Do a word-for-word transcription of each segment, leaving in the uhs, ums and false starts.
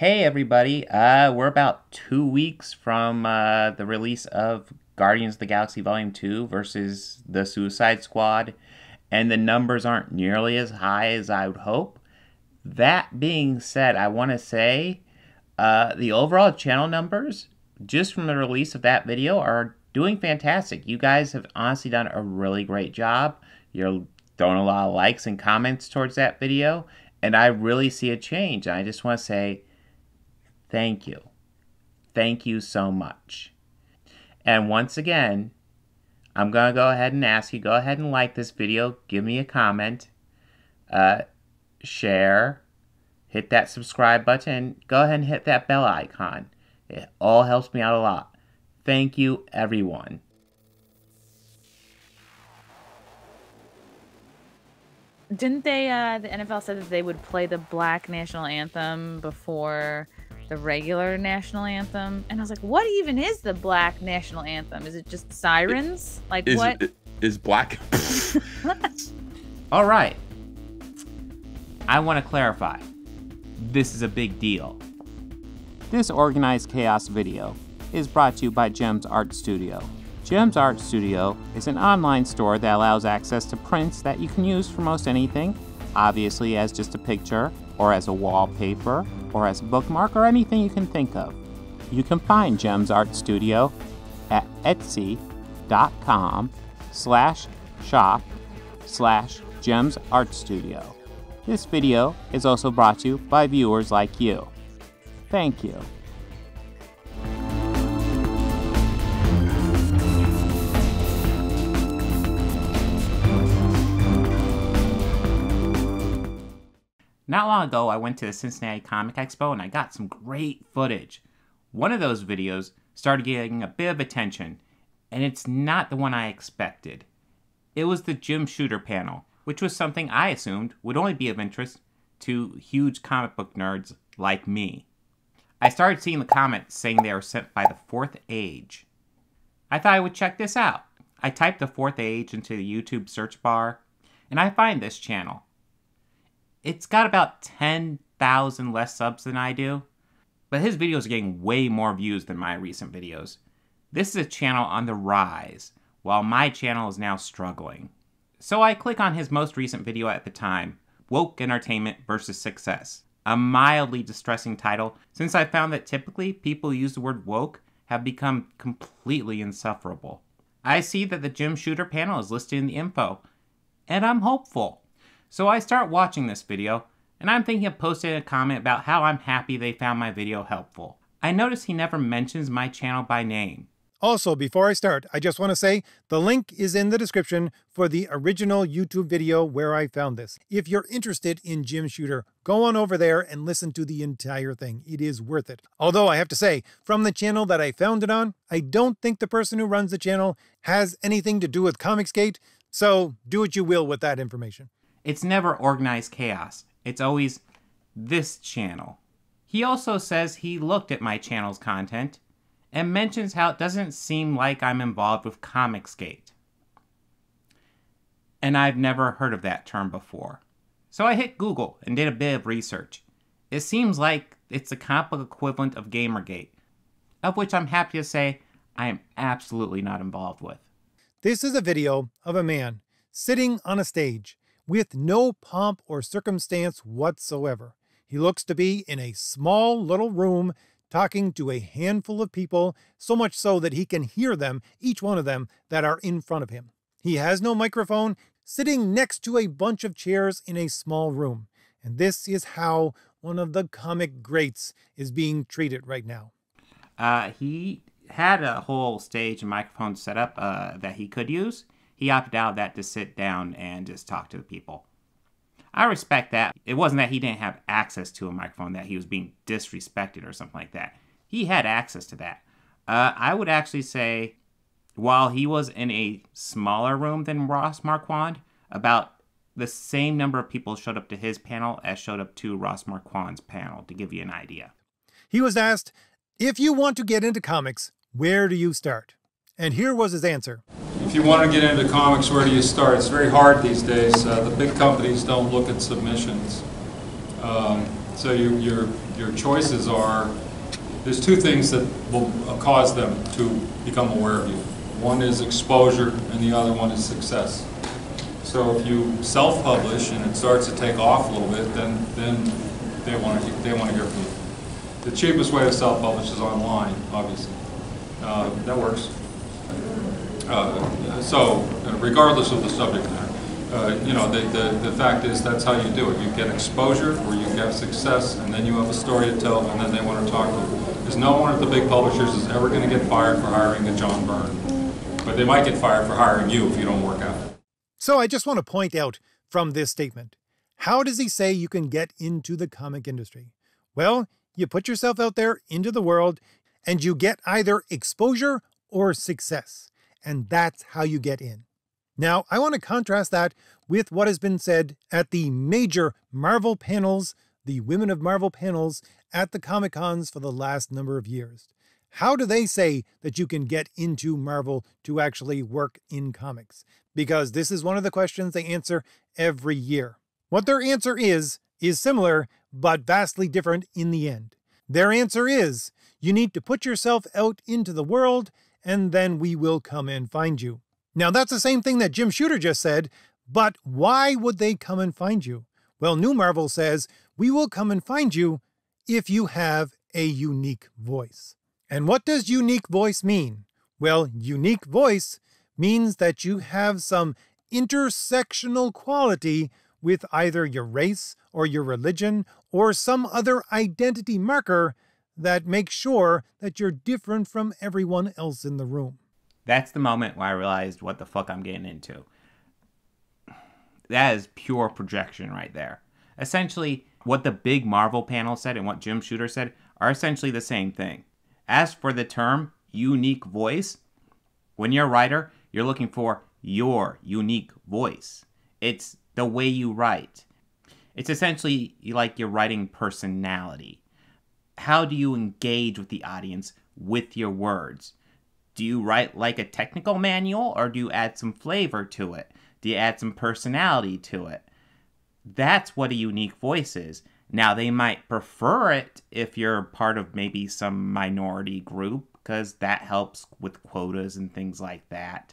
Hey everybody, uh, we're about two weeks from uh, the release of Guardians of the Galaxy Volume two versus the Suicide Squad, and the numbers aren't nearly as high as I would hope. That being said, I want to say uh, the overall channel numbers, just from the release of that video, are doing fantastic. You guys have honestly done a really great job. You're throwing a lot of likes and comments towards that video, and I really see a change. And I just want to say, thank you. Thank you so much. And once again, I'm going to go ahead and ask you, go ahead and like this video, give me a comment, uh, share, hit that subscribe button, go ahead and hit that bell icon. It all helps me out a lot. Thank you, everyone. Didn't they, uh, the N F L said that they would play the black national anthem before the regular national anthem, and I was like, what even is the black national anthem? Is it just sirens? Like, is, what? It, is black? All right. I want to clarify. This is a big deal. This Organized Chaos video is brought to you by Gems Art Studio. Gems Art Studio is an online store that allows access to prints that you can use for most anything, obviously as just a picture, or as a wallpaper, or as a bookmark, or anything you can think of. You can find Gems Art Studio at etsy.com slash shop slash Gems Art Studio. This video is also brought to you by viewers like you. Thank you. Not long ago, I went to the Cincinnati Comic Expo and I got some great footage. One of those videos started getting a bit of attention, and it's not the one I expected. It was the Jim Shooter panel, which was something I assumed would only be of interest to huge comic book nerds like me. I started seeing the comments saying they were sent by the Fourth Age. I thought I would check this out. I typed the Fourth Age into the YouTube search bar, and I find this channel. It's got about ten thousand less subs than I do, but his videos are getting way more views than my recent videos. This is a channel on the rise, while my channel is now struggling. So I click on his most recent video at the time, Woke Entertainment versus Success, a mildly distressing title since I found that typically people who use the word woke have become completely insufferable. I see that the Jim Shooter panel is listed in the info, and I'm hopeful. So I start watching this video, and I'm thinking of posting a comment about how I'm happy they found my video helpful. I notice he never mentions my channel by name. Also, before I start, I just want to say the link is in the description for the original YouTube video where I found this. If you're interested in Jim Shooter, go on over there and listen to the entire thing. It is worth it. Although I have to say, from the channel that I found it on, I don't think the person who runs the channel has anything to do with Comicsgate, so do what you will with that information. It's never Organized Chaos. It's always this channel. He also says he looked at my channel's content and mentions how it doesn't seem like I'm involved with Comicsgate. And I've never heard of that term before. So I hit Google and did a bit of research. It seems like it's the comic book equivalent of Gamergate, of which I'm happy to say I am absolutely not involved with. This is a video of a man sitting on a stage with no pomp or circumstance whatsoever. He looks to be in a small little room talking to a handful of people, so much so that he can hear them, each one of them, that are in front of him. He has no microphone, sitting next to a bunch of chairs in a small room. And this is how one of the comic greats is being treated right now. Uh, he had a whole stage and microphone set up uh, that he could use. He opted out of that to sit down and just talk to the people. I respect that. It wasn't that he didn't have access to a microphone, that he was being disrespected or something like that. He had access to that. Uh, I would actually say, while he was in a smaller room than Ross Marquand, about the same number of people showed up to his panel as showed up to Ross Marquand's panel, to give you an idea. He was asked, if you want to get into comics, where do you start? And here was his answer. If you want to get into comics, where do you start? It's very hard these days. Uh, the big companies don't look at submissions. Um, So you, your, your choices are, there's two things that will cause them to become aware of you. One is exposure and the other one is success. So if you self-publish and it starts to take off a little bit, then, then they want to, they want to hear from you. The cheapest way to self-publish is online, obviously. Uh, that works. Uh, so, regardless of the subject matter, uh, you know, the, the, the fact is that's how you do it. You get exposure or you get success, and then you have a story to tell, and then they want to talk to you. Because no one of the big publishers is ever going to get fired for hiring a John Byrne. But they might get fired for hiring you if you don't work out. So I just want to point out from this statement, how does he say you can get into the comic industry? Well, you put yourself out there into the world, and you get either exposure or success. And that's how you get in. Now, I want to contrast that with what has been said at the major Marvel panels, the Women of Marvel panels, at the Comic-Cons for the last number of years. How do they say that you can get into Marvel to actually work in comics? Because this is one of the questions they answer every year. What their answer is, is similar, but vastly different in the end. Their answer is, you need to put yourself out into the world, and then we will come and find you. Now, that's the same thing that Jim Shooter just said, but why would they come and find you? Well, New Marvel says, we will come and find you if you have a unique voice. And what does unique voice mean? Well, unique voice means that you have some intersectional quality with either your race or your religion or some other identity marker that makes sure that you're different from everyone else in the room. That's the moment where I realized what the fuck I'm getting into. That is pure projection right there. Essentially, what the big Marvel panel said and what Jim Shooter said are essentially the same thing. As for the term unique voice, when you're a writer, you're looking for your unique voice. It's the way you write. It's essentially like your writing personality. How do you engage with the audience with your words? Do you write like a technical manual, or do you add some flavor to it? Do you add some personality to it? That's what a unique voice is. Now, they might prefer it if you're part of maybe some minority group, because that helps with quotas and things like that.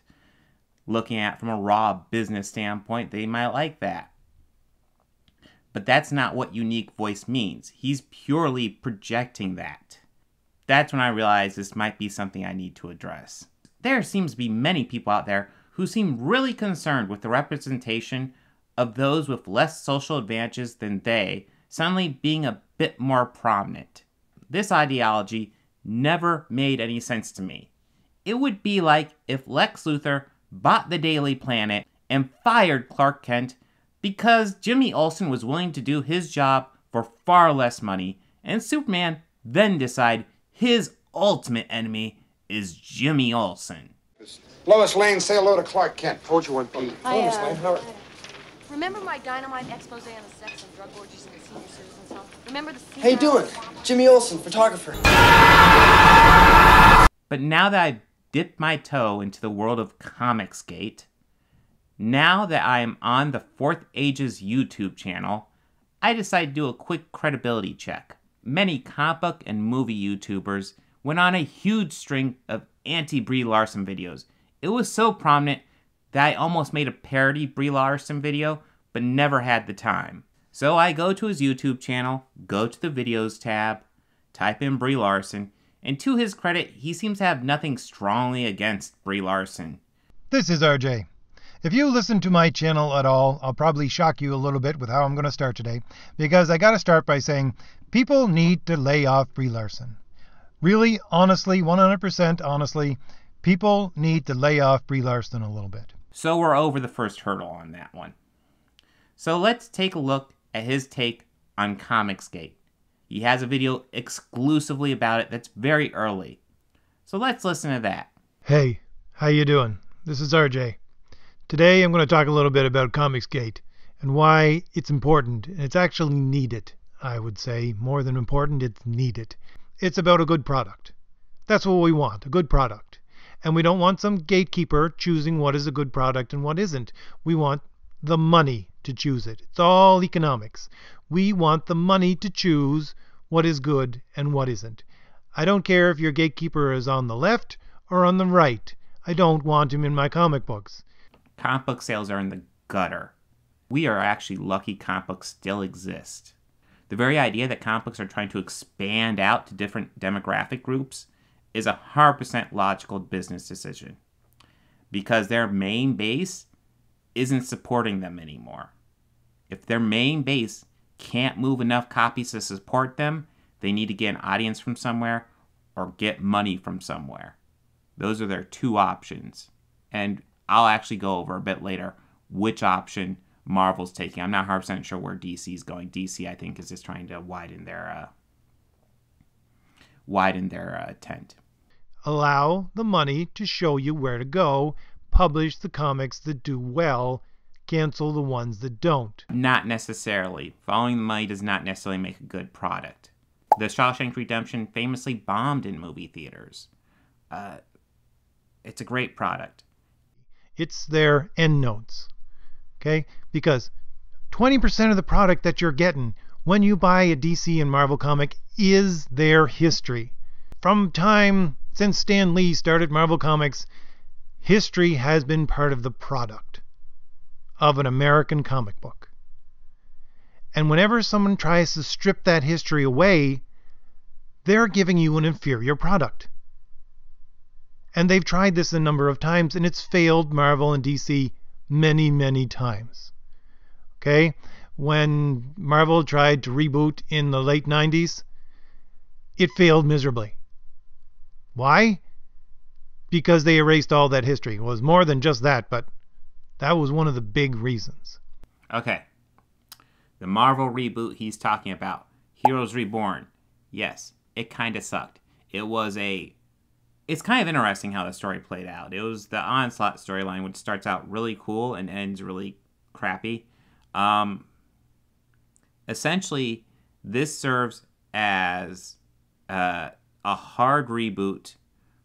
Looking at it from a raw business standpoint, they might like that. But that's not what unique voice means. He's purely projecting that. That's when I realized this might be something I need to address. There seems to be many people out there who seem really concerned with the representation of those with less social advantages than they suddenly being a bit more prominent. This ideology never made any sense to me. It would be like if Lex Luthor bought the Daily Planet and fired Clark Kent because Jimmy Olsen was willing to do his job for far less money, and Superman then decide his ultimate enemy is Jimmy Olsen. Lois Lane, say hello to Clark Kent. Told you one thing. Lois Lane, how are you? Remember my dynamite expose on the sex and drug orgies in the senior citizens home? Remember the senior... Hey, do it. Jimmy Olsen, photographer. But now that I've dipped my toe into the world of Comicsgate, now that I am on the Fourth Age's YouTube channel, I decided to do a quick credibility check. Many comic book and movie YouTubers went on a huge string of anti-Brie Larson videos. It was so prominent that I almost made a parody Brie Larson video, but never had the time. So I go to his YouTube channel, go to the videos tab, type in Brie Larson, and to his credit, he seems to have nothing strongly against Brie Larson. This is R J. If you listen to my channel at all, I'll probably shock you a little bit with how I'm going to start today, because I got to start by saying people need to lay off Brie Larson. Really, honestly, one hundred percent honestly, people need to lay off Brie Larson a little bit. So we're over the first hurdle on that one. So let's take a look at his take on Comicsgate. He has a video exclusively about it that's very early. So let's listen to that. Hey, how you doing? This is R J. Today I'm going to talk a little bit about Comicsgate and why it's important. And it's actually needed, I would say. More than important, it's needed. It's about a good product. That's what we want, a good product. And we don't want some gatekeeper choosing what is a good product and what isn't. We want the money to choose it. It's all economics. We want the money to choose what is good and what isn't. I don't care if your gatekeeper is on the left or on the right. I don't want him in my comic books. Comic book sales are in the gutter. We are actually lucky comic books still exist. The very idea that comic books are trying to expand out to different demographic groups is a one hundred percent logical business decision, because their main base isn't supporting them anymore. If their main base can't move enough copies to support them, they need to get an audience from somewhere or get money from somewhere. Those are their two options. And I'll actually go over a bit later which option Marvel's taking. I'm not one hundred percent sure where D C's going. D C, I think, is just trying to widen their uh, widen their uh, tent. Allow the money to show you where to go. Publish the comics that do well. Cancel the ones that don't. Not necessarily. Following the money does not necessarily make a good product. The Shawshank Redemption famously bombed in movie theaters. Uh, it's a great product. It's their end notes. Okay? Because twenty percent of the product that you're getting when you buy a D C and Marvel comic is their history. From time since Stan Lee started Marvel Comics, history has been part of the product of an American comic book. And whenever someone tries to strip that history away, they're giving you an inferior product. And they've tried this a number of times, and it's failed Marvel and D C many, many times. Okay? When Marvel tried to reboot in the late nineties, it failed miserably. Why? Because they erased all that history. It was more than just that, but that was one of the big reasons. Okay. The Marvel reboot he's talking about, Heroes Reborn. Yes, it kind of sucked. It was a... It's kind of interesting how the story played out. It was the Onslaught storyline, which starts out really cool and ends really crappy. Um, essentially, this serves as uh, a hard reboot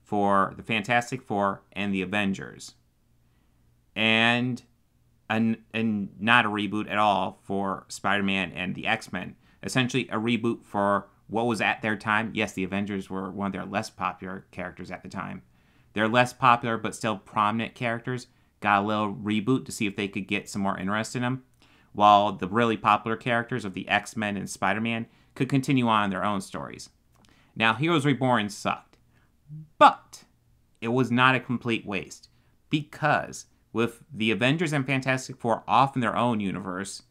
for the Fantastic Four and the Avengers, and an, and not a reboot at all for Spider-Man and the X-Men. Essentially a reboot for what was at their time. Yes, the Avengers were one of their less popular characters at the time. They're less popular but still prominent characters. Got a little reboot to see if they could get some more interest in them, while the really popular characters of the X-Men and Spider-Man could continue on their own stories. Now, Heroes Reborn sucked, but it was not a complete waste, because with the Avengers and Fantastic Four off in their own universe,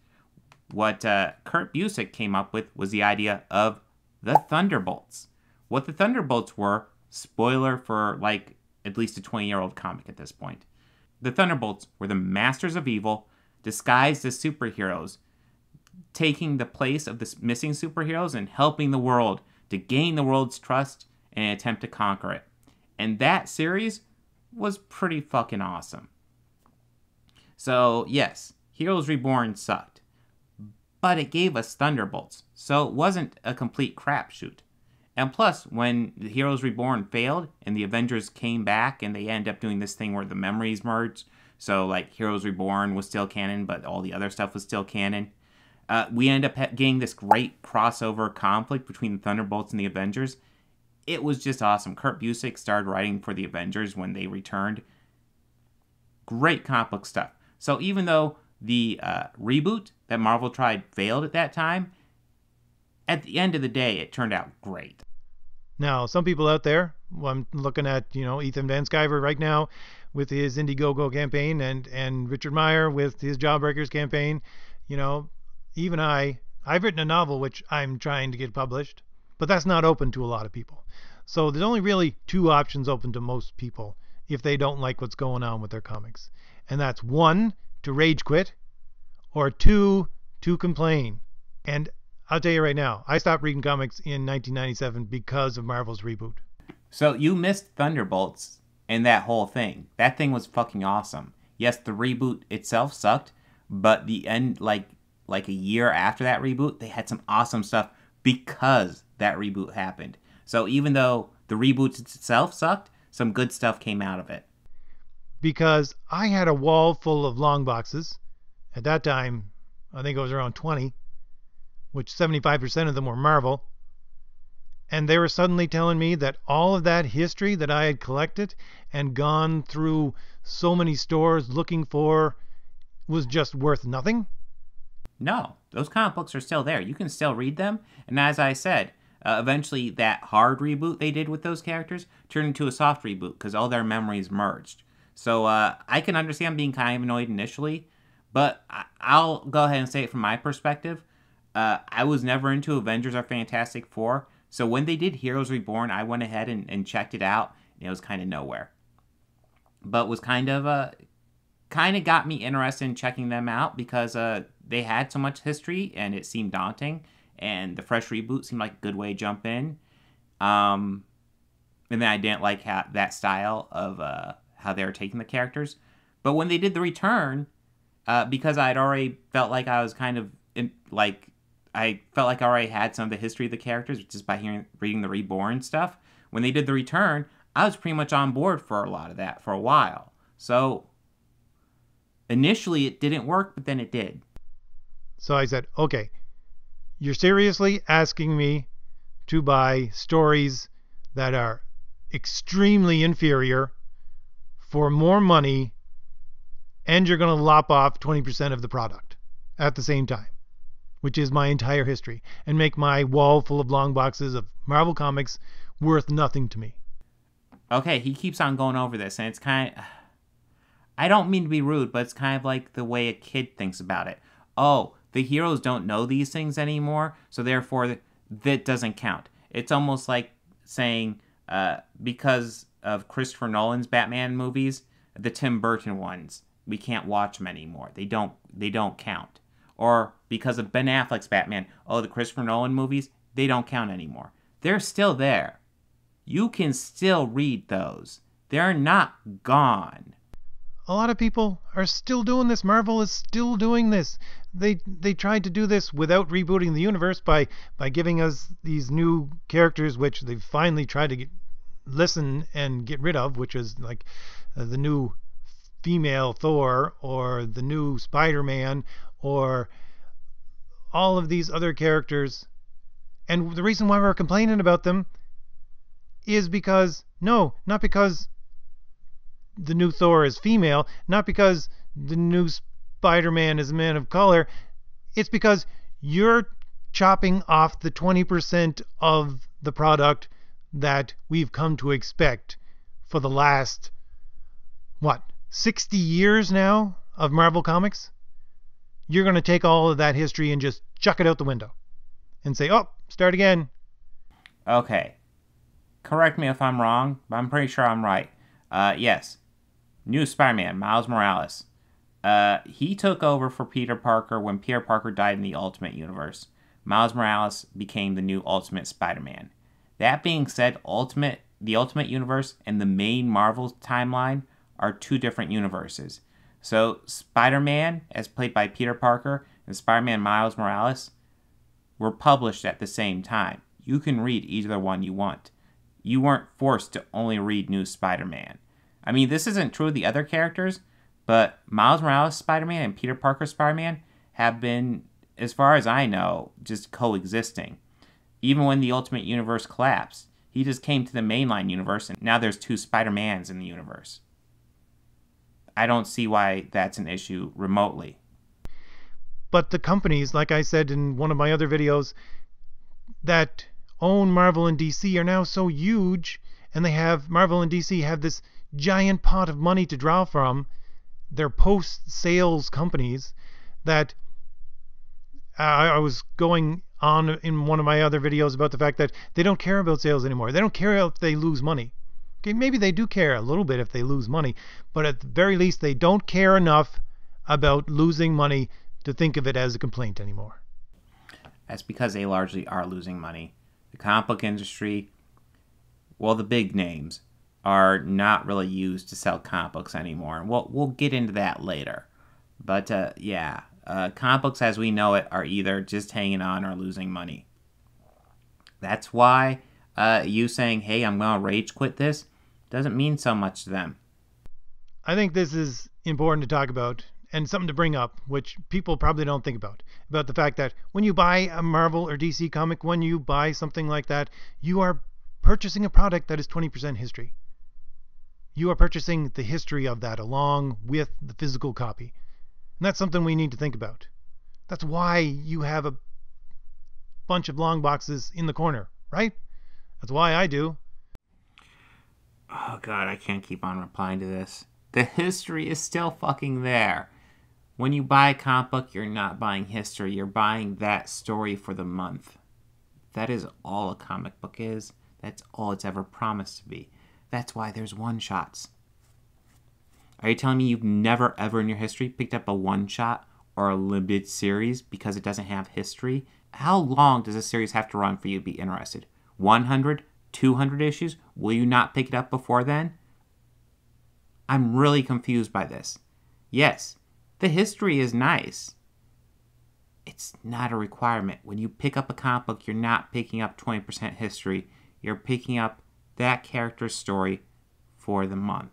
what uh, Kurt Busiek came up with was the idea of the Thunderbolts. What the Thunderbolts were, spoiler for like at least a twenty-year-old comic at this point, the Thunderbolts were the masters of evil disguised as superheroes, taking the place of the missing superheroes and helping the world to gain the world's trust and attempt to conquer it. And that series was pretty fucking awesome. So, yes, Heroes Reborn sucked, but it gave us Thunderbolts, so it wasn't a complete crapshoot. And plus, when the Heroes Reborn failed and the Avengers came back and they end up doing this thing where the memories merge, so, like, Heroes Reborn was still canon, but all the other stuff was still canon, uh, we end up getting this great crossover conflict between the Thunderbolts and the Avengers. It was just awesome. Kurt Busiek started writing for the Avengers when they returned. Great comic book stuff. So even though the uh, reboot that Marvel tried failed at that time, at the end of the day, it turned out great. Now, some people out there, well, I'm looking at, you know, Ethan Van Sciver right now with his Indiegogo campaign, and, and Richard Meyer with his Jawbreakers campaign. You know, even I, I've written a novel which I'm trying to get published, but that's not open to a lot of people. So there's only really two options open to most people if they don't like what's going on with their comics. And that's one, to rage quit, or two, to complain. And I'll tell you right now, I stopped reading comics in nineteen ninety-seven because of Marvel's reboot. So you missed Thunderbolts and that whole thing. That thing was fucking awesome. Yes, the reboot itself sucked, but the end, like, like a year after that reboot, they had some awesome stuff because that reboot happened. So even though the reboot itself sucked, some good stuff came out of it. Because I had a wall full of long boxes. At that time, I think it was around twenty. which seventy-five percent of them were Marvel, and they were suddenly telling me that all of that history that I had collected and gone through so many stores looking for was just worth nothing? No, those comic books are still there. You can still read them. And as I said, uh, eventually that hard reboot they did with those characters turned into a soft reboot because all their memories merged. So uh, I can understand being kind of annoyed initially, but I I'll go ahead and say it from my perspective. Uh, I was never into Avengers or Fantastic Four, so when they did Heroes Reborn, I went ahead and, and checked it out, and it was kind of nowhere. But was kind of uh, kind of got me interested in checking them out because uh, they had so much history, and it seemed daunting, and the fresh reboot seemed like a good way to jump in. Um, and then I didn't like how, that style of... Uh, how they were taking the characters. But when they did the return, uh, because I had already felt like I was kind of, in, like, I felt like I already had some of the history of the characters just by hearing, reading the Reborn stuff. When they did the return, I was pretty much on board for a lot of that for a while. So, initially it didn't work, but then it did. So I said, okay, you're seriously asking me to buy stories that are extremely inferior for more money, and you're going to lop off twenty percent of the product at the same time, which is my entire history, and make my wall full of long boxes of Marvel Comics worth nothing to me. Okay, he keeps on going over this, and it's kind of... I don't mean to be rude, but it's kind of like the way a kid thinks about it. Oh, the heroes don't know these things anymore, so therefore that doesn't count. It's almost like saying, uh, because... of Christopher Nolan's Batman movies, the Tim Burton ones, we can't watch them anymore. They don't they don't count. Or because of Ben Affleck's Batman, oh, the Christopher Nolan movies, they don't count anymore. They're still there. You can still read those. They're not gone. A lot of people are still doing this. Marvel is still doing this. They they tried to do this without rebooting the universe by by giving us these new characters, which they finally tried to get listen and get rid of, which is like uh, the new female Thor or the new Spider-Man or all of these other characters. And the reason why we're complaining about them is because, no, not because the new Thor is female, not because the new Spider-Man is a man of color, it's because you're chopping off the twenty percent of the product that we've come to expect for the last, what, sixty years now of Marvel Comics? You're going to take all of that history and just chuck it out the window and say, oh, start again. Okay. Correct me if I'm wrong, but I'm pretty sure I'm right. Uh, yes. New Spider-Man, Miles Morales. Uh, he took over for Peter Parker when Peter Parker died in the Ultimate Universe. Miles Morales became the new Ultimate Spider-Man. That being said, Ultimate, the Ultimate Universe and the main Marvel timeline are two different universes. So Spider-Man, as played by Peter Parker, and Spider-Man Miles Morales were published at the same time. You can read either one you want. You weren't forced to only read new Spider-Man. I mean, this isn't true of the other characters, but Miles Morales Spider-Man and Peter Parker Spider-Man have been, as far as I know, just coexisting. Even when the Ultimate Universe collapsed, he just came to the mainline universe, and now there's two Spider-Mans in the universe. I don't see why that's an issue remotely. But the companies, like I said in one of my other videos, that own Marvel and D C are now so huge, and they have, Marvel and D C have this giant pot of money to draw from, their post-sales companies, that uh, I was going... on in one of my other videos about the fact that they don't care about sales anymore. They don't care if they lose money. Okay, maybe they do care a little bit if they lose money, but at the very least they don't care enough about losing money to think of it as a complaint anymore. That's because they largely are losing money. The comic book industry, well, the big names are not really used to sell comic books anymore, and we'll, we'll get into that later. But uh, yeah. Uh, comic books as we know it are either just hanging on or losing money. That's why uh, you saying, hey, I'm going to rage quit this, doesn't mean so much to them. I think this is important to talk about and something to bring up, which people probably don't think about, about the fact that when you buy a Marvel or D C comic, when you buy something like that, you are purchasing a product that is twenty percent history. You are purchasing the history of that along with the physical copy. And that's something we need to think about. That's why you have a bunch of long boxes in the corner, right? That's why I do. Oh, God, I can't keep on replying to this. The history is still fucking there. When you buy a comic book, you're not buying history. You're buying that story for the month. That is all a comic book is. That's all it's ever promised to be. That's why there's one-shots. Are you telling me you've never, ever in your history picked up a one-shot or a limited series because it doesn't have history? How long does a series have to run for you to be interested? one hundred? two hundred issues? Will you not pick it up before then? I'm really confused by this. Yes, the history is nice. It's not a requirement. When you pick up a comic book, you're not picking up twenty percent history. You're picking up that character's story for the month.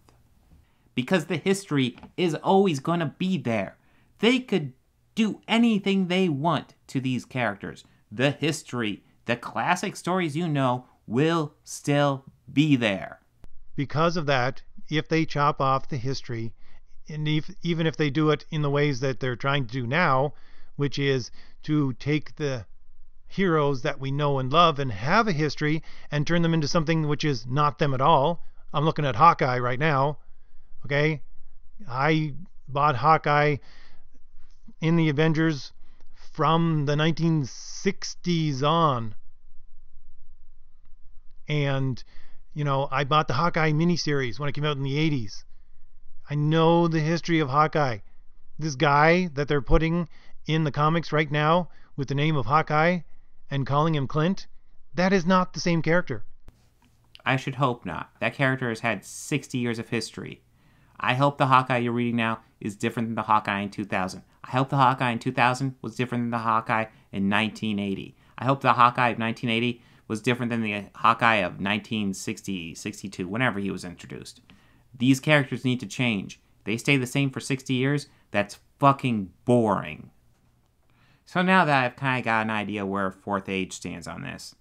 Because the history is always going to be there. They could do anything they want to these characters. The history, the classic stories you know, will still be there. Because of that, if they chop off the history, and if, even if they do it in the ways that they're trying to do now, which is to take the heroes that we know and love and have a history and turn them into something which is not them at all. I'm looking at Hawkeye right now, okay? I bought Hawkeye in the Avengers from the nineteen sixties on. And, you know, I bought the Hawkeye miniseries when it came out in the eighties. I know the history of Hawkeye. This guy that they're putting in the comics right now with the name of Hawkeye and calling him Clint, that is not the same character. I should hope not. That character has had sixty years of history. I hope the Hawkeye you're reading now is different than the Hawkeye in two thousand. I hope the Hawkeye in two thousand was different than the Hawkeye in nineteen eighty. I hope the Hawkeye of nineteen eighty was different than the Hawkeye of nineteen sixty, sixty-two, whenever he was introduced. These characters need to change. They stay the same for sixty years. That's fucking boring. So now that I've kind of got an idea where Fourth Age stands on this,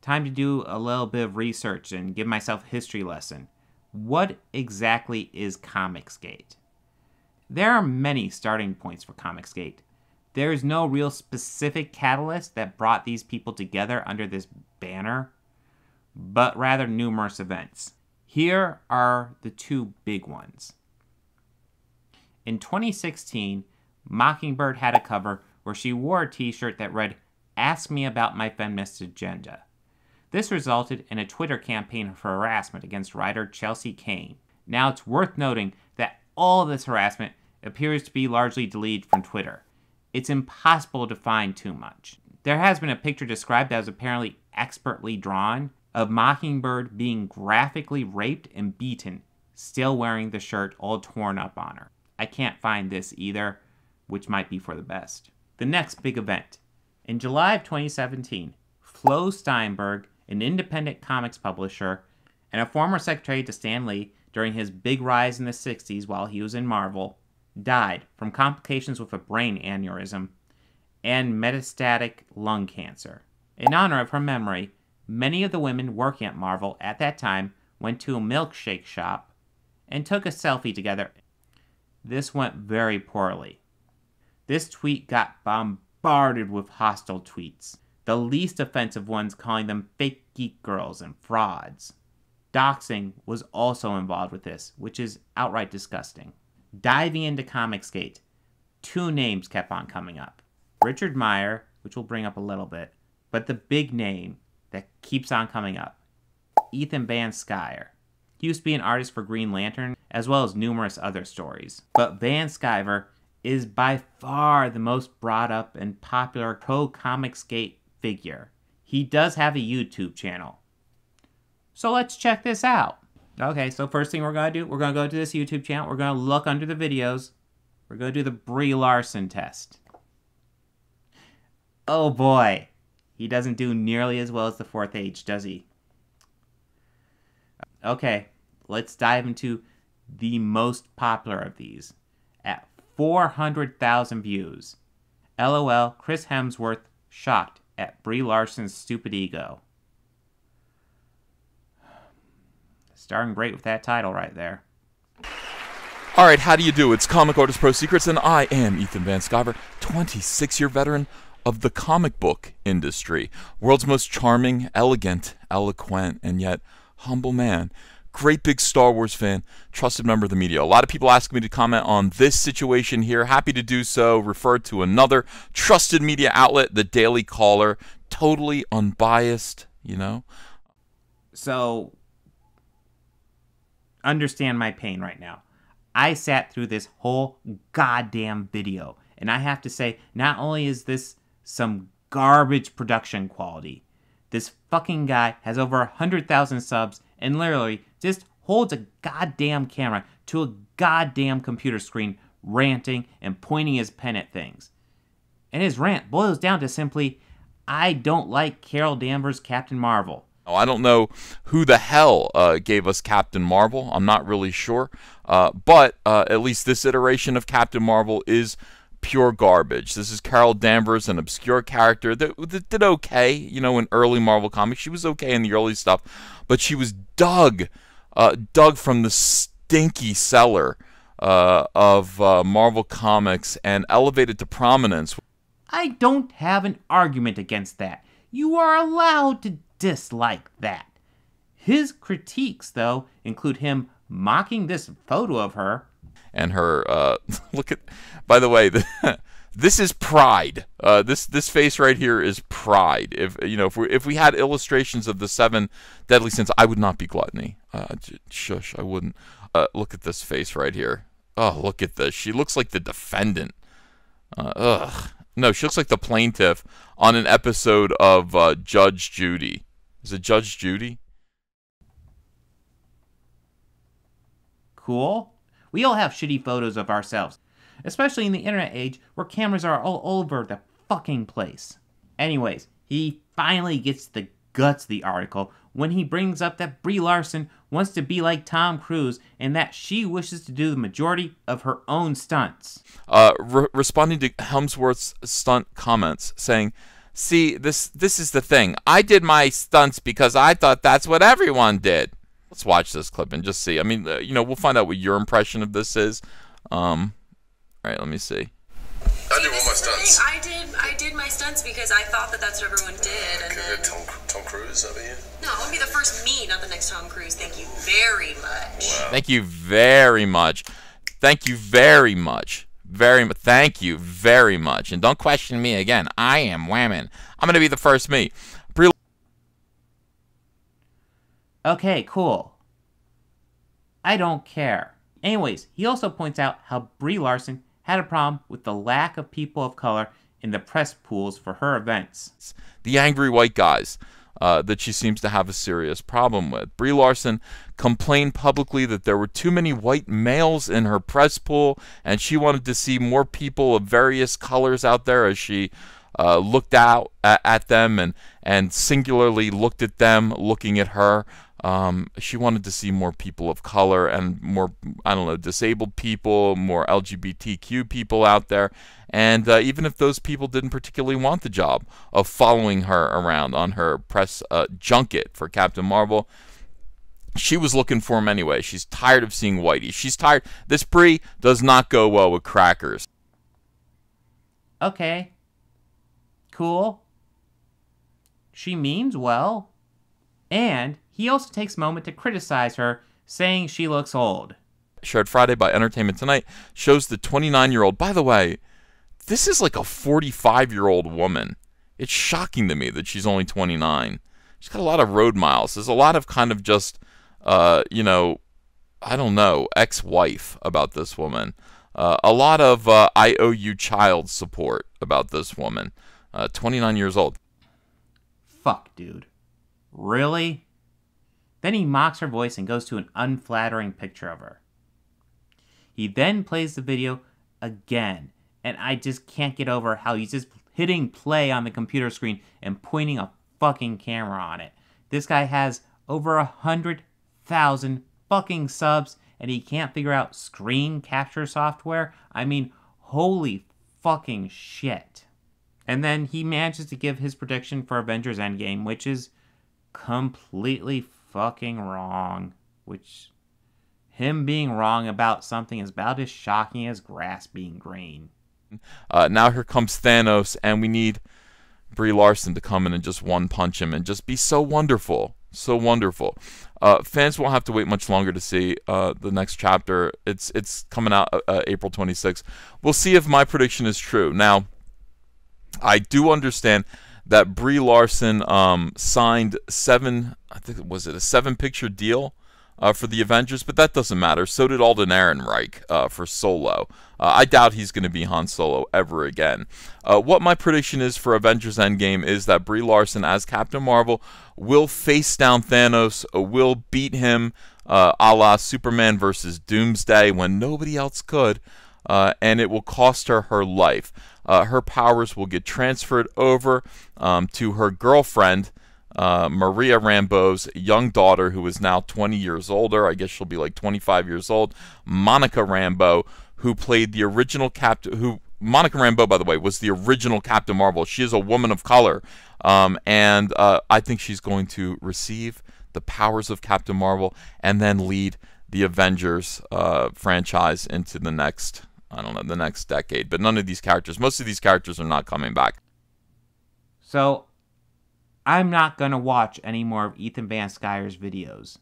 time to do a little bit of research and give myself a history lesson. What exactly is Comicsgate? There are many starting points for Comicsgate. There is no real specific catalyst that brought these people together under this banner, but rather numerous events. Here are the two big ones. In twenty sixteen, Mockingbird had a cover where she wore a t-shirt that read, "Ask me about my feminist agenda." This resulted in a Twitter campaign for harassment against writer Chelsea Kane. Now it's worth noting that all of this harassment appears to be largely deleted from Twitter. It's impossible to find too much. There has been a picture described as apparently expertly drawn of Mockingbird being graphically raped and beaten, still wearing the shirt all torn up on her. I can't find this either, which might be for the best. The next big event. In July of twenty seventeen, Flo Steinberg, an independent comics publisher and a former secretary to Stan Lee during his big rise in the sixties while he was in Marvel, died from complications with a brain aneurysm and metastatic lung cancer. In honor of her memory, many of the women working at Marvel at that time went to a milkshake shop and took a selfie together. This went very poorly. This tweet got bombarded with hostile tweets, the least offensive ones calling them fake geek girls and frauds. Doxing was also involved with this, which is outright disgusting. Diving into Comicsgate, two names kept on coming up. Richard Meyer, which we'll bring up a little bit, but the big name that keeps on coming up, Ethan Van Sciver. He used to be an artist for Green Lantern, as well as numerous other stories. But Van Sciver is by far the most brought up and popular pro-Comicsgate figure. He does have a YouTube channel. So let's check this out. Okay, so first thing we're going to do, we're going to go to this YouTube channel. We're going to look under the videos. We're going to do the Brie Larson test. Oh boy. He doesn't do nearly as well as the Fourth Age, does he? Okay, let's dive into the most popular of these. at four hundred thousand views. LOL, Chris Hemsworth shocked at Brie Larson's stupid ego. Starting great with that title right there. Alright, how do you do? It's Comic Artist Pro Secrets, and I am Ethan Van Sciver, twenty-six year veteran of the comic book industry. World's most charming, elegant, eloquent, and yet humble man. Great big Star Wars fan, trusted member of the media. A lot of people ask me to comment on this situation here. Happy to do so. Refer to another trusted media outlet, The Daily Caller. Totally unbiased, you know? So, understand my pain right now. I sat through this whole goddamn video. And I have to say, not only is this some garbage production quality, this fucking guy has over one hundred thousand subs and literally just holds a goddamn camera to a goddamn computer screen, ranting and pointing his pen at things. And his rant boils down to simply, I don't like Carol Danvers' Captain Marvel. I don't know who the hell uh, gave us Captain Marvel. I'm not really sure. Uh, but uh, at least this iteration of Captain Marvel is pure garbage. This is Carol Danvers, an obscure character that, that did okay, you know, in early Marvel comics. She was okay in the early stuff, but she was dug, uh, dug from the stinky cellar uh, of uh, Marvel comics and elevated to prominence. I don't have an argument against that. You are allowed to dislike that. His critiques, though, include him mocking this photo of her. And her, uh, look at, by the way, the, this is pride. Uh, this this face right here is pride. If you know, if we if we had illustrations of the seven deadly sins, I would not be gluttony. Uh, shush, I wouldn't. Uh, look at this face right here. Oh, look at this. She looks like the defendant. Uh, ugh. No, she looks like the plaintiff on an episode of uh, Judge Judy. Is it Judge Judy? Cool. We all have shitty photos of ourselves, especially in the internet age where cameras are all over the fucking place. Anyways, he finally gets to the guts of the article when he brings up that Brie Larson wants to be like Tom Cruise and that she wishes to do the majority of her own stunts. Uh, re responding to Hemsworth's stunt comments, saying, "See, this this is the thing. I did my stunts because I thought that's what everyone did." Let's watch this clip and just see. I mean, uh, you know, we'll find out what your impression of this is. Um, all right, let me see. I did all my stunts. I did, I did my stunts because I thought that that's what everyone did. And then... Tom, Tom Cruise over here? No, it would be the first me, not the next Tom Cruise. Thank you very much. Wow. Thank you very much. Thank you very much. Very much. Thank you very much. And don't question me again. I am whammon. I'm going to be the first me. Okay, cool. I don't care. Anyways, he also points out how Brie Larson had a problem with the lack of people of color in the press pools for her events. The angry white guys uh, that she seems to have a serious problem with. Brie Larson complained publicly that there were too many white males in her press pool, and she wanted to see more people of various colors out there as she uh, looked out at, at them and, and singularly looked at them looking at her. Um, she wanted to see more people of color and more, I don't know, disabled people, more L G B T Q people out there. And uh, even if those people didn't particularly want the job of following her around on her press uh, junket for Captain Marvel, she was looking for him anyway. She's tired of seeing whitey. She's tired. This Brie does not go well with crackers. Okay. Cool. She means well. And he also takes a moment to criticize her, saying she looks old. Shared Friday by Entertainment Tonight shows the twenty-nine-year-old. By the way, this is like a forty-five-year-old woman. It's shocking to me that she's only twenty-nine. She's got a lot of road miles. There's a lot of kind of just, uh, you know, I don't know, ex-wife about this woman. Uh, a lot of uh, I owe you child support about this woman. Uh, twenty-nine years old. Fuck, dude. Really? Then he mocks her voice and goes to an unflattering picture of her. He then plays the video again, and I just can't get over how he's just hitting play on the computer screen and pointing a fucking camera on it. This guy has over a hundred thousand fucking subs and he can't figure out screen capture software. I mean, holy fucking shit. And then he manages to give his prediction for Avengers Endgame, which is completely fucking wrong. Which, him being wrong about something is about as shocking as grass being green. Uh, now here comes Thanos, and we need Brie Larson to come in and just one-punch him and just be so wonderful. So wonderful. Uh, fans won't have to wait much longer to see uh, the next chapter. It's, it's coming out uh, April twenty-sixth. We'll see if my prediction is true. Now, I do understand that Brie Larson um, signed seven, I think, was it a seven-picture deal uh, for the Avengers? But that doesn't matter. So did Alden Ehrenreich uh, for Solo. Uh, I doubt he's going to be Han Solo ever again. Uh, what my prediction is for Avengers Endgame is that Brie Larson as Captain Marvel will face down Thanos, will beat him uh, a la Superman versus Doomsday when nobody else could, uh, and it will cost her her life. Uh, her powers will get transferred over um, to her girlfriend, uh, Maria Rambeau's young daughter, who is now twenty years older. I guess she'll be like twenty-five years old. Monica Rambeau, who played the original Captain... who Monica Rambeau, by the way, was the original Captain Marvel. She is a woman of color. Um, and uh, I think she's going to receive the powers of Captain Marvel and then lead the Avengers uh, franchise into the next... I don't know, the next decade. But none of these characters, most of these characters are not coming back. So, I'm not going to watch any more of Ethan Van Sciver's videos.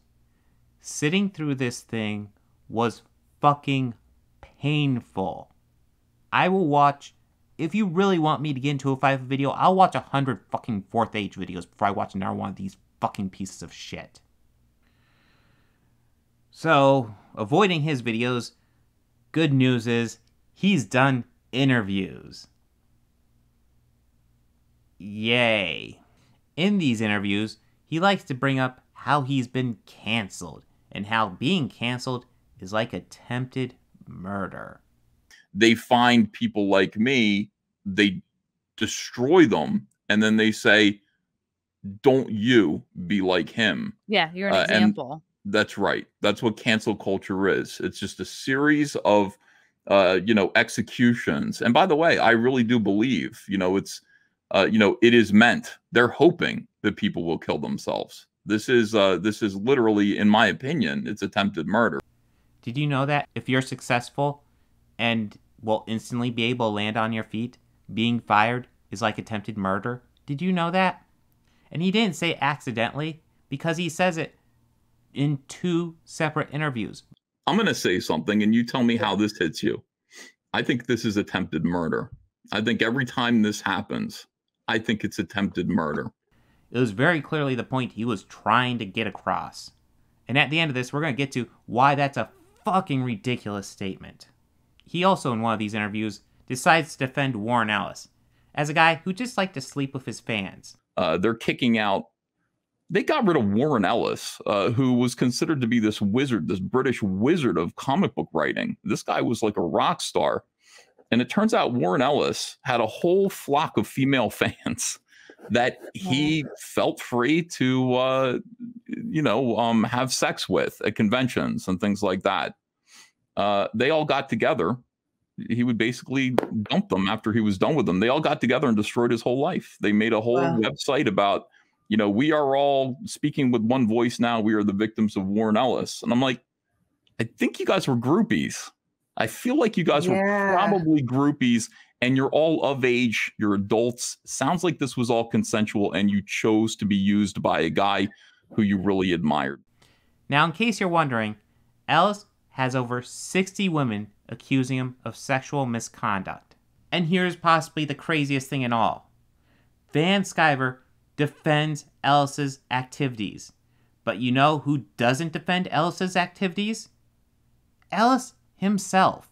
Sitting through this thing was fucking painful. I will watch, if you really want me to get into a five video, I'll watch a hundred fucking Fourth Age videos before I watch another one of these fucking pieces of shit. So, avoiding his videos... Good news is, he's done interviews. Yay. In these interviews, he likes to bring up how he's been canceled, and how being canceled is like attempted murder. They find people like me, they destroy them, and then they say, don't you be like him. Yeah, you're an uh, example. And that's right. That's what cancel culture is. It's just a series of, uh, you know, executions. And by the way, I really do believe, you know, it's, uh, you know, it is meant. They're hoping that people will kill themselves. This is, uh, this is literally, in my opinion, it's attempted murder. Did you know that if you're successful and will instantly be able to land on your feet, being fired is like attempted murder? Did you know that? And he didn't say accidentally, because he says it in two separate interviews. I'm going to say something and you tell me how this hits you. I think this is attempted murder. I think every time this happens, I think it's attempted murder. It was very clearly the point he was trying to get across. And at the end of this, we're going to get to why that's a fucking ridiculous statement. He also, in one of these interviews, decides to defend Warren Ellis as a guy who just liked to sleep with his fans. Uh, they're kicking out They got rid of Warren Ellis, uh, who was considered to be this wizard, this British wizard of comic book writing. This guy was like a rock star. And it turns out Warren Ellis had a whole flock of female fans that he felt free to, uh, you know, um, have sex with at conventions and things like that. Uh, they all got together. He would basically dump them after he was done with them. They all got together and destroyed his whole life. They made a whole wow. website about... you know, we are all speaking with one voice now. We are the victims of Warren Ellis. And I'm like, I think you guys were groupies. I feel like you guys yeah. were probably groupies, and you're all of age. You're adults. Sounds like this was all consensual, and you chose to be used by a guy who you really admired. Now, in case you're wondering, Ellis has over sixty women accusing him of sexual misconduct. And here's possibly the craziest thing in all. Van Sciver defends Ellis's activities. But you know who doesn't defend Ellis's activities? Ellis himself.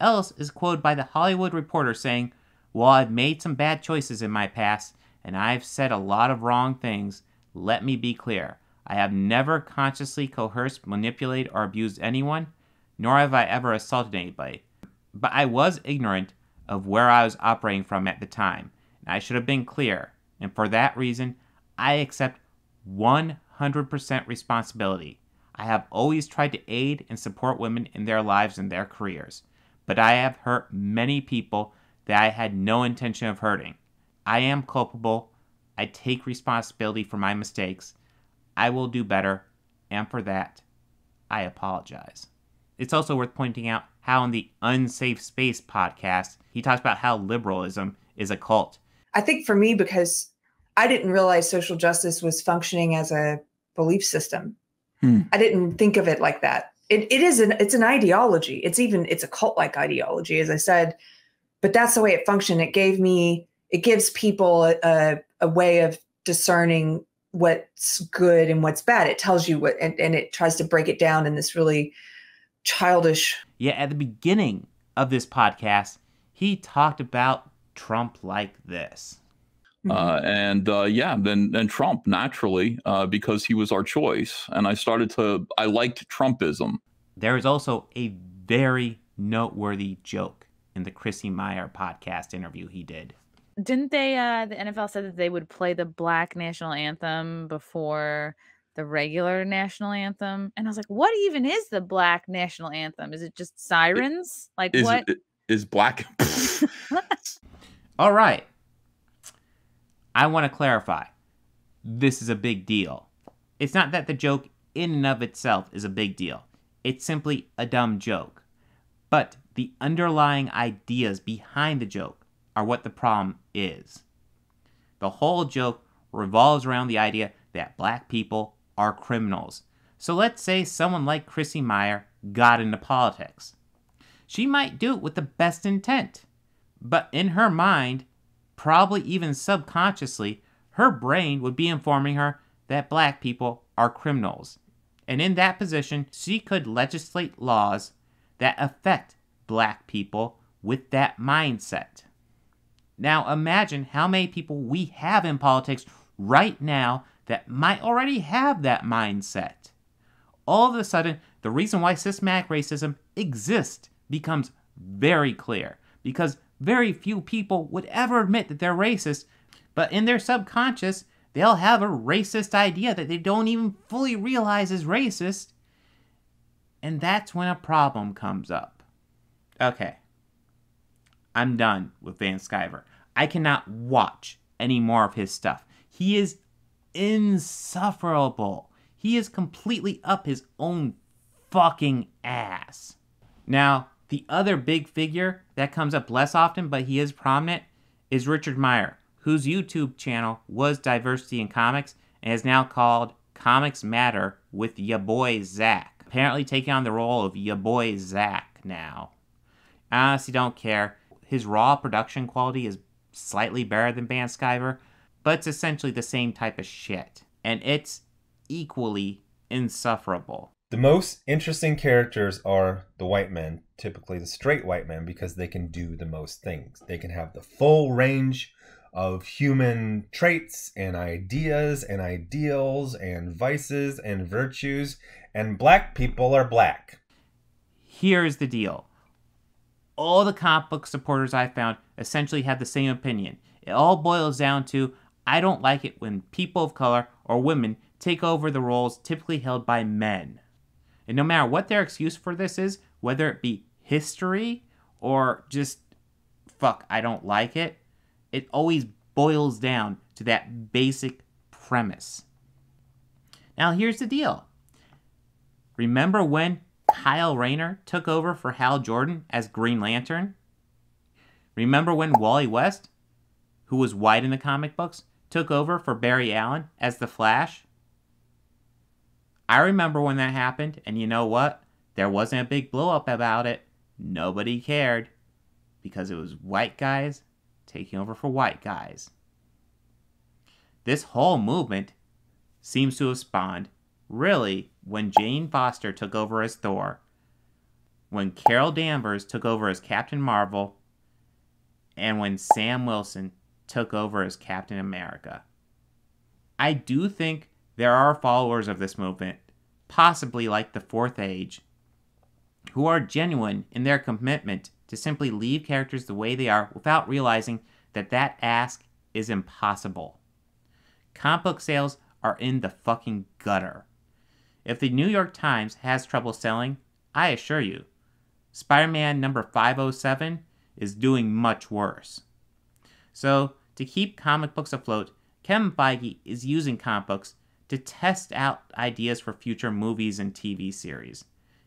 Ellis is quoted by The Hollywood Reporter saying, "Well, I've made some bad choices in my past, and I've said a lot of wrong things. Let me be clear. I have never consciously coerced, manipulated, or abused anyone, nor have I ever assaulted anybody. But I was ignorant of where I was operating from at the time, and I should have been clear. And for that reason, I accept one hundred percent responsibility. I have always tried to aid and support women in their lives and their careers, but I have hurt many people that I had no intention of hurting. I am culpable. I take responsibility for my mistakes. I will do better, and for that, I apologize. It's also worth pointing out how in the Unsafe Space podcast, he talks about how liberalism is a cult. I think for me, because I didn't realize social justice was functioning as a belief system. Hmm. I didn't think of it like that. It, it is an, it's an ideology. It's even, it's a cult-like ideology, as I said, but that's the way it functioned. It gave me, it gives people a, a, a way of discerning what's good and what's bad. It tells you what, and, and it tries to break it down in this really childish. Yeah, at the beginning of this podcast, he talked about Trump like this. Uh, and uh, yeah, then then Trump, naturally, uh, because he was our choice. And I started to, I liked Trumpism. There is also a very noteworthy joke in the Chrissy Meyer podcast interview he did. Didn't they, uh, the N F L said that they would play the black national anthem before the regular national anthem? And I was like, what even is the black national anthem? Is it just sirens? It, like is, what? It, is black? All right. I want to clarify, this is a big deal. It's not that the joke in and of itself is a big deal. It's simply a dumb joke. But the underlying ideas behind the joke are what the problem is. The whole joke revolves around the idea that black people are criminals. So let's say someone like Chrissy Meyer got into politics. She might do it with the best intent, but in her mind, probably even subconsciously, her brain would be informing her that black people are criminals. And in that position, she could legislate laws that affect black people with that mindset. Now imagine how many people we have in politics right now that might already have that mindset. All of a sudden, the reason why systematic racism exists becomes very clear, because very few people would ever admit that they're racist, but in their subconscious, they'll have a racist idea that they don't even fully realize is racist, and that's when a problem comes up. Okay, I'm done with Van Sciver. I cannot watch any more of his stuff. He is insufferable. He is completely up his own fucking ass. Now, the other big figure that comes up less often, but he is prominent, is Richard Meyer, whose YouTube channel was Diversity in Comics and is now called Comics Matter with Ya Boy Zach. Apparently taking on the role of Ya Boy Zach now. I honestly don't care. His raw production quality is slightly better than Van Sciver, but it's essentially the same type of shit. And it's equally insufferable. The most interesting characters are the white men, typically the straight white men, because they can do the most things. They can have the full range of human traits and ideas and ideals and vices and virtues, and black people are black. Here's the deal. All the comic book supporters I found essentially have the same opinion. It all boils down to, I don't like it when people of color or women take over the roles typically held by men. And no matter what their excuse for this is, whether it be history or just, fuck, I don't like it, it always boils down to that basic premise. Now here's the deal. Remember when Kyle Rayner took over for Hal Jordan as Green Lantern? Remember when Wally West, who was white in the comic books, took over for Barry Allen as the Flash? I remember when that happened, and you know what? There wasn't a big blow-up about it. Nobody cared, because it was white guys taking over for white guys. This whole movement seems to have spawned, really, when Jane Foster took over as Thor, when Carol Danvers took over as Captain Marvel, and when Sam Wilson took over as Captain America. I do think there are followers of this movement, possibly like the Fourth Age, who are genuine in their commitment to simply leave characters the way they are without realizing that that ask is impossible. Comic book sales are in the fucking gutter. If the New York Times has trouble selling, I assure you, Spider-Man number five oh seven is doing much worse. So, to keep comic books afloat, Kevin Feige is using comic books to test out ideas for future movies and T V series.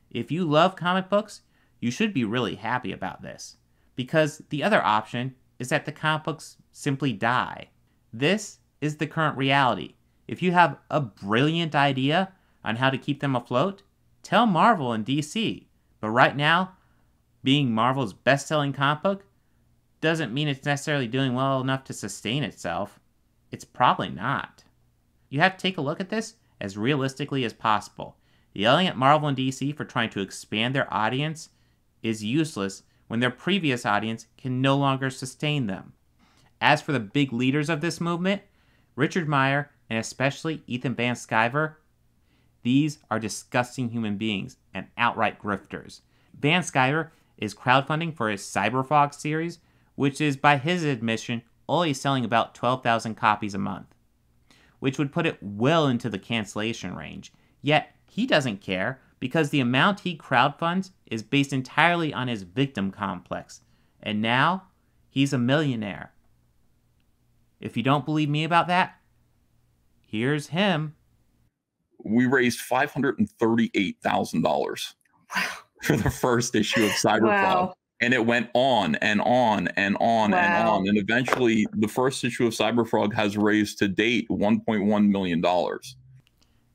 If you love comic books, you should be really happy about this, because the other option is that the comic books simply die. This is the current reality. If you have a brilliant idea on how to keep them afloat, tell Marvel and D C. But right now, being Marvel's best-selling comic book doesn't mean it's necessarily doing well enough to sustain itself. It's probably not. You have to take a look at this as realistically as possible. Yelling at Marvel and D C for trying to expand their audience is useless when their previous audience can no longer sustain them. As for the big leaders of this movement, Richard Meyer and especially Ethan Van Sciver, these are disgusting human beings and outright grifters. Van Sciver is crowdfunding for his Cyberfrog series, which is, by his admission, only selling about twelve thousand copies a month, which would put it well into the cancellation range. Yet, he doesn't care, because the amount he crowdfunds is based entirely on his victim complex. And now, he's a millionaire. If you don't believe me about that, here's him. We raised five hundred thirty-eight thousand dollars for the first issue of Cyberfrog. Wow. And it went on and on and on wow. and on. And eventually, the first issue of Cyberfrog has raised to date one point one million dollars.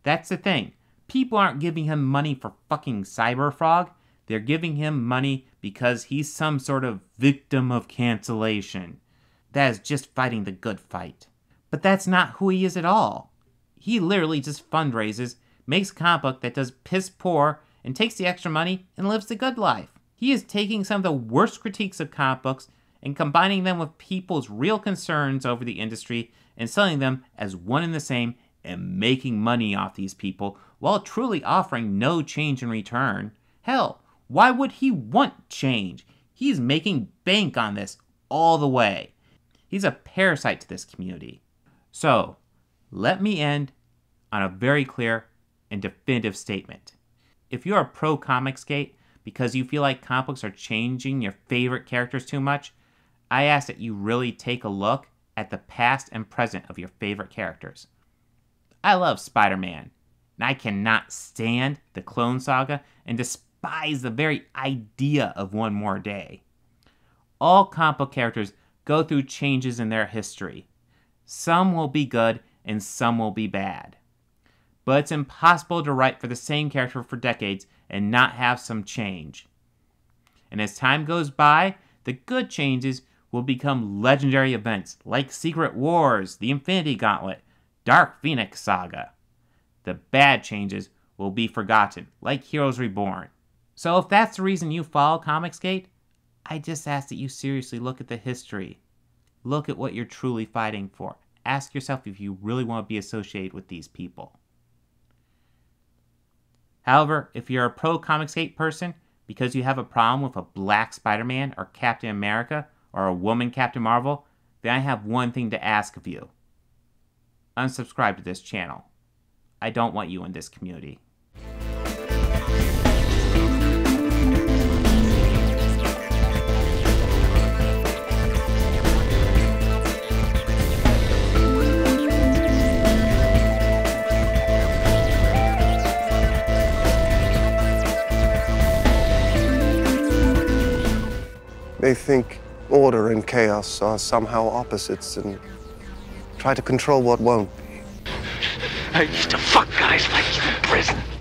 That's the thing. People aren't giving him money for fucking Cyberfrog. They're giving him money because he's some sort of victim of cancellation. That is just fighting the good fight. But that's not who he is at all. He literally just fundraises, makes a comic book that does piss poor, and takes the extra money and lives the good life. He is taking some of the worst critiques of comic books and combining them with people's real concerns over the industry and selling them as one and the same and making money off these people while truly offering no change in return. Hell, why would he want change? He's making bank on this all the way. He's a parasite to this community. So, let me end on a very clear and definitive statement. If you are pro Comicsgate, because you feel like comic books are changing your favorite characters too much, I ask that you really take a look at the past and present of your favorite characters. I love Spider-Man, and I cannot stand the Clone Saga and despise the very idea of One More Day. All comic book characters go through changes in their history. Some will be good, and some will be bad. But it's impossible to write for the same character for decades and not have some change. And as time goes by, the good changes will become legendary events like Secret Wars, the Infinity Gauntlet, Dark Phoenix Saga. The bad changes will be forgotten, like Heroes Reborn. So if that's the reason you follow Comicsgate, I just ask that you seriously look at the history. Look at what you're truly fighting for. Ask yourself if you really want to be associated with these people. However, if you're a pro-Comicsgate person because you have a problem with a black Spider-Man or Captain America or a woman Captain Marvel, then I have one thing to ask of you. Unsubscribe to this channel. I don't want you in this community. They think order and chaos are somehow opposites and try to control what won't be. I used to fuck guys like you in prison.